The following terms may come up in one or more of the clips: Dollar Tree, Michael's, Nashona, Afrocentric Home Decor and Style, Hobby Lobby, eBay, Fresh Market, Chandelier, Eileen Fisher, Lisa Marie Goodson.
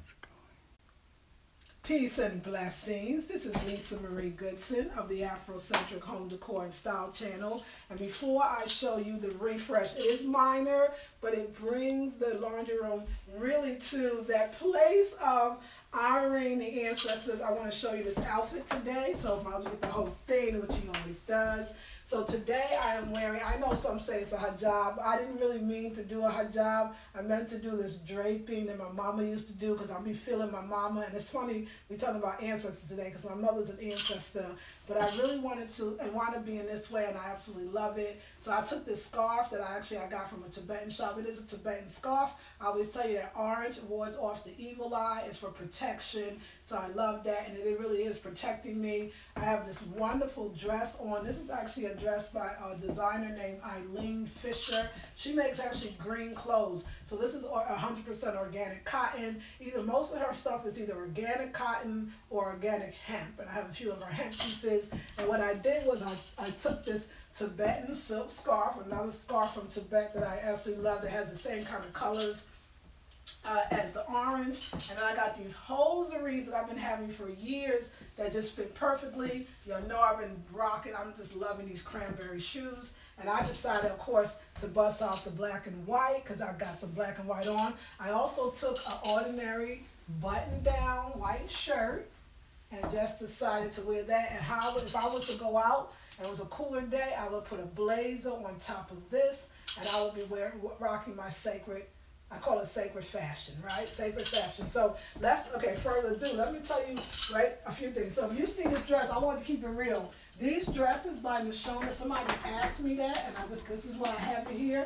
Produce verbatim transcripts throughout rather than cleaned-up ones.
it's going. Peace and blessings. This is Lisa Marie Goodson of the Afrocentric Home Decor and Style channel. And before I show you the refresh, it's minor, but it brings the laundry room really to that place of honoring the ancestors. I want to show you this outfit today. So if I look at the whole thing, which he always does. So today I am wearing, I know some say it's a hijab. I didn't really mean to do a hijab. I meant to do this draping that my mama used to do because I'll be feeling my mama. And it's funny, we're talking about ancestors today because my mother's an ancestor. But I really wanted to and want to be in this way, and I absolutely love it. So I took this scarf that I actually I got from a Tibetan shop. It is a Tibetan scarf. I always tell you that orange wards off the evil eye. It's for protection. So I love that, and it really is protecting me. I have this wonderful dress on. This is actually a dress by a designer named Eileen Fisher. She makes actually green clothes. So this is one hundred percent organic cotton. Either most of her stuff is either organic cotton or organic hemp. And I have a few of her hemp pieces. And what I did was I, I took this Tibetan silk scarf, another scarf from Tibet that I absolutely love that has the same kind of colors uh, as the orange. And then I got these hosieries that I've been having for years that just fit perfectly. Y'all know I've been rocking. I'm just loving these cranberry shoes. And I decided, of course, to bust off the black and white because I've got some black and white on. I also took an ordinary button-down white shirt and just decided to wear that. And how if I was to go out and it was a cooler day, I would put a blazer on top of this, and I would be wearing, rocking my sacred, I call it sacred fashion, right? Sacred fashion. So let's, okay, further ado, let me tell you, right, a few things. So if you see this dress, I wanted to keep it real. These dresses by Nashona, somebody asked me that, and I just, this is why I have it here.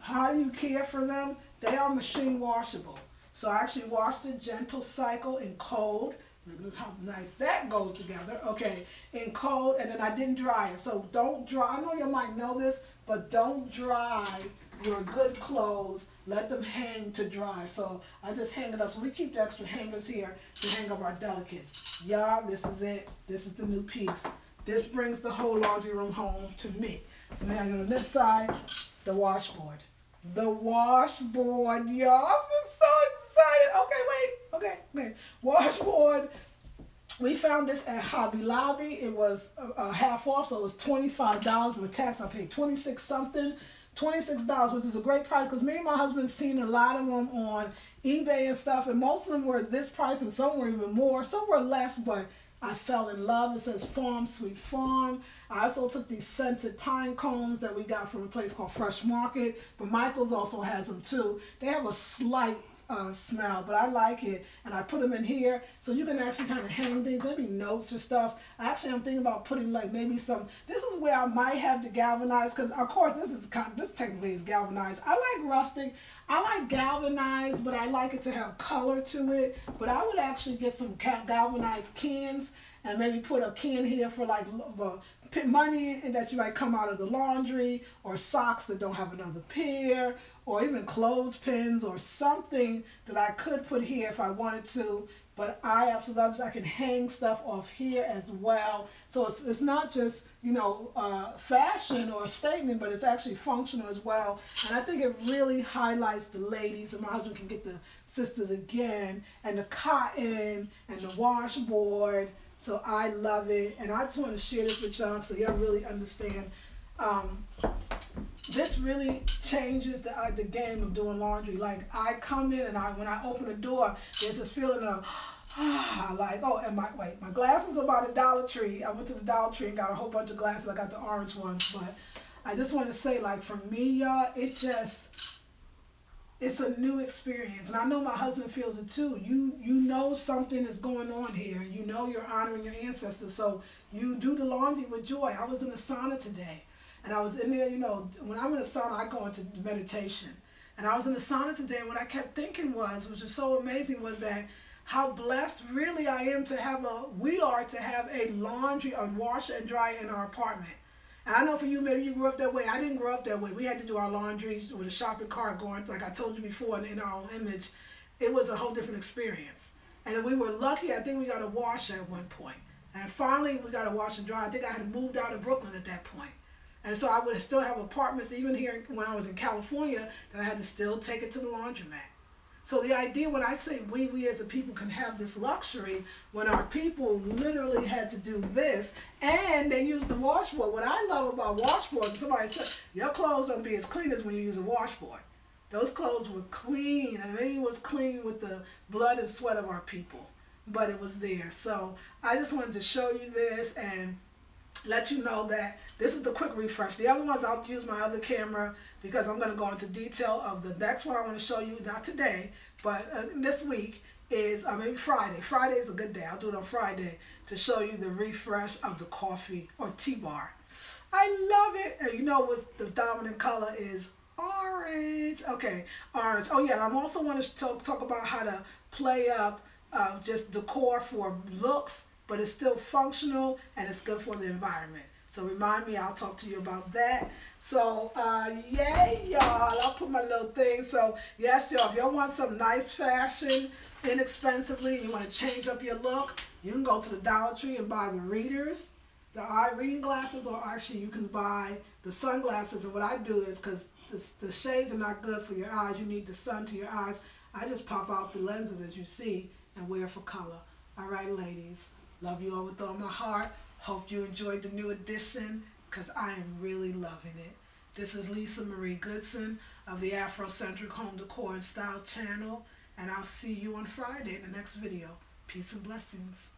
How do you care for them? They are machine washable. So I actually washed it gentle cycle in cold. Look how nice that goes together. Okay, in cold, and then I didn't dry it. So don't dry, I know you might know this, but don't dry your good clothes. Let them hang to dry. So I just hang it up. So we keep the extra hangers here to hang up our delicates. Y'all, this is it. This is the new piece. This brings the whole laundry room home to me. So now I go to this side, the washboard. The washboard, y'all. I'm just so excited. Okay, wait. Okay, wait. Washboard. We found this at Hobby Lobby. It was uh, half off, so it was twenty-five dollars with tax. I paid twenty-six something. twenty-six dollars, which is a great price because me and my husband's seen a lot of them on eBay and stuff, and most of them were this price and some were even more, some were less, but I fell in love. It says Farm Sweet Farm. I also took these scented pine combs that we got from a place called Fresh Market, but Michael's also has them too. They have a slight Uh, smell, but I like it, and I put them in here so you can actually kind of hang things, maybe notes or stuff. Actually, I'm thinking about putting like maybe some. This is where I might have to galvanize because, of course, this is kind of, this technically is galvanized. I like rustic. I like galvanized, but I like it to have color to it. But I would actually get some galvanized cans and maybe put a can here for like uh, money that you might come out of the laundry, or socks that don't have another pair, or even clothespins or something that I could put here if I wanted to. But I absolutely love this. I can hang stuff off here as well. So it's, it's not just, you know, uh, fashion or a statement, but it's actually functional as well. And I think it really highlights the ladies, and my husband can get the sisters again, and the cotton and the washboard. So I love it. And I just want to share this with y'all so y'all really understand. Um, This really changes the, uh, the game of doing laundry. Like, I come in and I when I open the door, there's this feeling of, ah, like, oh, and my, wait, my glasses are by the Dollar Tree. I went to the Dollar Tree and got a whole bunch of glasses. I got the orange ones, but I just want to say, like, for me, y'all, it just, it's a new experience. And I know my husband feels it, too. You, you know something is going on here. You know you're honoring your ancestors, so you do the laundry with joy. I was in the sauna today. And I was in there, you know, when I'm in the sauna, I go into meditation. And I was in the sauna today, and what I kept thinking was, which was so amazing, was that how blessed really I am to have a, we are to have a laundry, a washer and dryer in our apartment. And I know for you, maybe you grew up that way. I didn't grow up that way. We had to do our laundry with a shopping cart going, like I told you before, and in our own image. It was a whole different experience. And we were lucky, I think we got a washer at one point. And finally, we got a washer and dryer. I think I had moved out of Brooklyn at that point. And so I would still have apartments, even here when I was in California, that I had to still take it to the laundromat. So the idea, when I say we, we as a people can have this luxury, when our people literally had to do this, and they used the washboard. What I love about washboards, somebody said, your clothes don't be as clean as when you use a washboard. Those clothes were clean, and maybe it was clean with the blood and sweat of our people, but it was there. So I just wanted to show you this and let you know that this is the quick refresh. The other ones, I'll use my other camera because I'm going to go into detail of the next one I want to show you, not today, but uh, this week is uh, maybe Friday. Friday is a good day. I'll do it on Friday to show you the refresh of the coffee or tea bar. I love it. And you know what's the dominant color is orange. Okay, orange. Oh yeah, and I'm also want to talk, talk about how to play up uh, just decor for looks, but it's still functional and it's good for the environment. So remind me, I'll talk to you about that. So uh, yay, y'all. I'll put my little thing. So yes, y'all, if y'all want some nice fashion inexpensively, you want to change up your look, you can go to the Dollar Tree and buy the readers, the eye reading glasses, or actually you can buy the sunglasses. And what I do is, because the, the shades are not good for your eyes, you need the sun to your eyes, I just pop out the lenses, as you see, and wear for color. All right, ladies. Love you all with all my heart. Hope you enjoyed the new edition, because I am really loving it. This is Lisa Marie Goodson of the Afrocentric Home Decor and Style channel, and I'll see you on Friday in the next video. Peace and blessings.